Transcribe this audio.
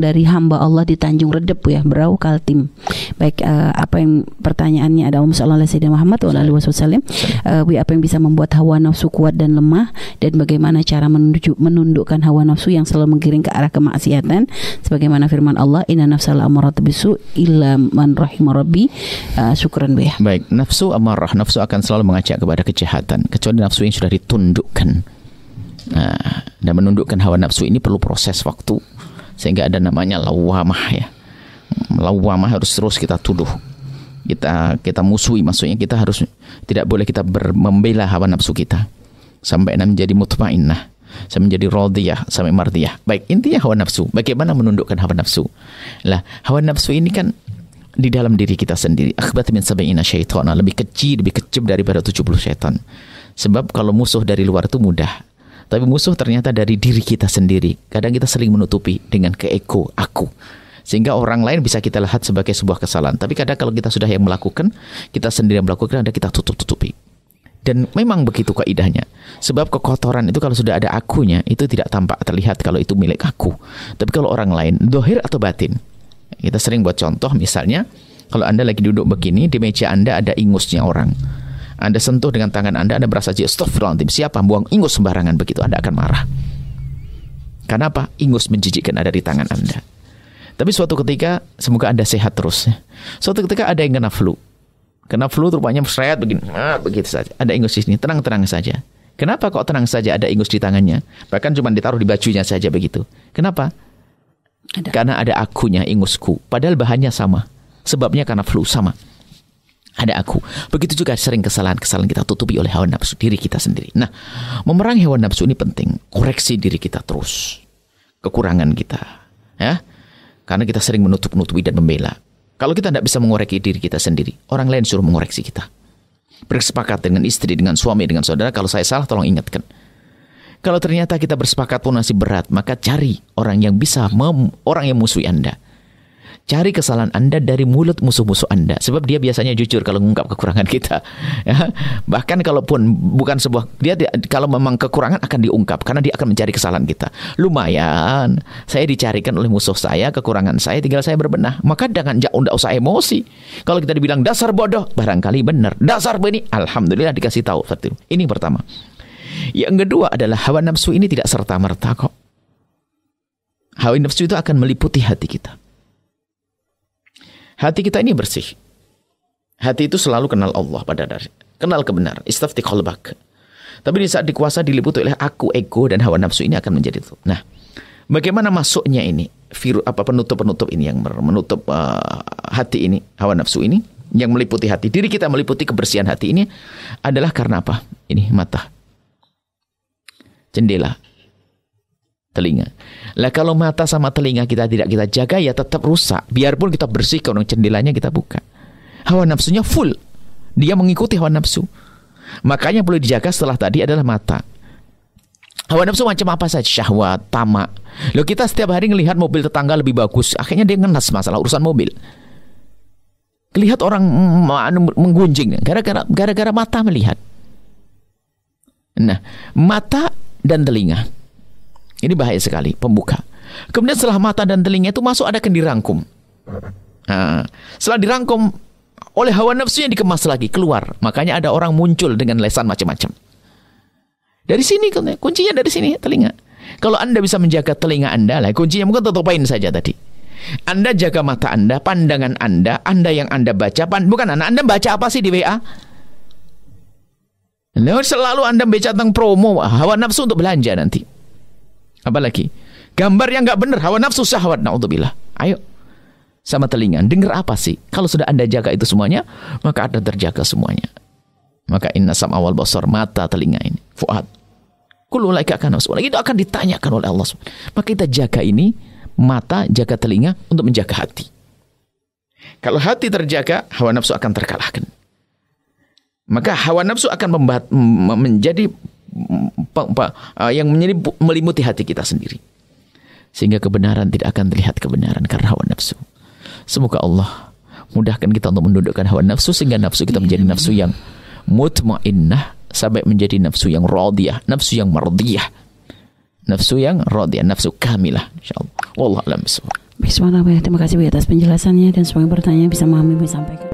dari hamba Allah di Tanjung Redep ya, Berau Kaltim. Baik, apa yang pertanyaannya ada Sallallahu Alaihi Muhammad Wasallam, apa yang bisa membuat hawa nafsu kuat dan lemah, dan bagaimana cara menundukkan hawa nafsu yang selalu menggiring ke arah kemaksiatan, sebagaimana firman Allah, Inna nafsal amaratu bisu illa man rahima rabbi. Syukran bih. Baik, nafsu amarah, nafsu akan selalu mengajak kepada kejahatan, kecuali nafsu yang sudah ditundukkan. Nah, dan menundukkan hawa nafsu ini perlu proses waktu, sehingga ada namanya lawamah ya. Lawamah harus terus kita tuduh, kita musuhi, maksudnya kita harus, tidak boleh kita membela hawa nafsu kita sampai menjadi mutma'innah, sampai menjadi rodiyah, sampai mardiyah. Baik, intinya hawa nafsu, bagaimana menundukkan hawa nafsu. Lah, hawa nafsu ini kan di dalam diri kita sendiri, akhbat min sab'ina syaitan, lebih kecil, lebih kecil daripada 70 syaitan. Sebab kalau musuh dari luar itu mudah, tapi musuh ternyata dari diri kita sendiri. Kadang kita sering menutupi dengan keego, aku, sehingga orang lain bisa kita lihat sebagai sebuah kesalahan. Tapi kadang kalau kita sudah yang melakukan, kita sendiri yang melakukan, ada kita tutup-tutupi. Dan memang begitu kaidahnya. Sebab kekotoran itu kalau sudah ada akunya, itu tidak tampak terlihat kalau itu milik aku. Tapi kalau orang lain, dohir atau batin. Kita sering buat contoh, misalnya kalau Anda lagi duduk begini, di meja Anda ada ingusnya orang, Anda sentuh dengan tangan Anda berasa astagfirullahaladzim, siapa buang ingus sembarangan begitu, Anda akan marah. Karena apa? Ingus menjijikkan ada di tangan Anda. Tapi suatu ketika, semoga Anda sehat terus, suatu ketika ada yang kena flu. Kena flu rupanya seret begini, begitu saja. Ada ingus di sini, tenang-tenang saja. Kenapa kok tenang saja ada ingus di tangannya? Bahkan cuma ditaruh di bajunya saja begitu. Kenapa? Karena ada akunya, ingusku. Padahal bahannya sama. Sebabnya karena flu sama. Ada aku. Begitu juga sering kesalahan-kesalahan kita tutupi oleh hawa nafsu diri kita sendiri. Nah, memerangi hawa nafsu ini penting. Koreksi diri kita terus, kekurangan kita, ya. Karena kita sering menutup-nutupi dan membela. Kalau kita tidak bisa mengoreksi diri kita sendiri, orang lain suruh mengoreksi kita. Bersepakat dengan istri, dengan suami, dengan saudara, kalau saya salah tolong ingatkan. Kalau ternyata kita bersepakat pun masih berat, maka cari orang yang bisa orang yang musuhi Anda. Cari kesalahan Anda dari mulut musuh-musuh Anda. Sebab dia biasanya jujur kalau mengungkap kekurangan kita. Ya. Bahkan kalaupun bukan sebuah, dia kalau memang kekurangan akan diungkap. Karena dia akan mencari kesalahan kita. Lumayan, saya dicarikan oleh musuh saya, kekurangan saya, tinggal saya berbenah. Maka jangan usah emosi. Kalau kita dibilang dasar bodoh, barangkali benar. Dasar beni, alhamdulillah dikasih tahu. Ini yang pertama. Yang kedua adalah hawa nafsu ini tidak serta-merta kok. Hawa nafsu itu akan meliputi hati kita. Hati kita ini bersih. Hati itu selalu kenal Allah pada dasarnya, kenal kebenaran. Istafti qalbak. Tapi di saat dikuasa diliputi oleh aku, ego dan hawa nafsu ini akan menjadi itu. Nah, bagaimana masuknya ini virus apa penutup ini yang menutup hati ini, hawa nafsu ini yang meliputi hati diri kita, meliputi kebersihan hati ini adalah karena apa? Ini mata, jendela, telinga. Lah kalau mata sama telinga kita tidak kita jaga, ya tetap rusak. Biarpun kita bersihkan, jendelanya kita buka, hawa nafsunya full. Dia mengikuti hawa nafsu. Makanya perlu dijaga setelah tadi adalah mata. Hawa nafsu macam apa saja? Syahwat, tamak. Loh, kita setiap hari ngelihat mobil tetangga lebih bagus, akhirnya dia ngenes masalah urusan mobil. Lihat orang menggunjing, gara-gara mata melihat. Nah, mata dan telinga ini bahaya sekali, pembuka. Kemudian setelah mata dan telinga itu masuk ada yang dirangkum. Nah, setelah dirangkum oleh hawa nafsu yang dikemas lagi keluar. Makanya ada orang muncul dengan lesan macam-macam. Dari sini kuncinya, dari sini telinga. Kalau Anda bisa menjaga telinga Anda, lah kuncinya mungkin tutupin saja tadi. Anda jaga mata Anda, pandangan Anda yang Anda baca, bukan Anda baca apa sih di WA? Selalu Anda baca tentang promo, hawa nafsu untuk belanja nanti. Apalagi gambar yang nggak bener, hawa nafsu syahwat, na'udzubillah. Ayo, sama telinga dengar apa sih? Kalau sudah Anda jaga itu semuanya, maka Anda terjaga semuanya. Maka inna sam'awal bosor, mata, telinga ini, fu'ad, kululaika nafsu, itu akan ditanyakan oleh Allah SWT. Maka kita jaga ini mata, jaga telinga untuk menjaga hati. Kalau hati terjaga, hawa nafsu akan terkalahkan. Maka hawa nafsu akan menjadi yang meliputi hati kita sendiri, sehingga kebenaran tidak akan terlihat kebenaran karena hawa nafsu. Semoga Allah mudahkan kita untuk mendudukkan hawa nafsu, sehingga nafsu kita menjadi nafsu yang mutmainnah, sampai menjadi nafsu yang rodiyah, nafsu yang mardiyah, nafsu yang rodiyah, nafsu kamilah, insyaallah. Wallahu a'lam. Bismillahirrahmanirrahim. Terima kasih atas penjelasannya dan semoga pertanyaan bisa memahami yang disampaikan.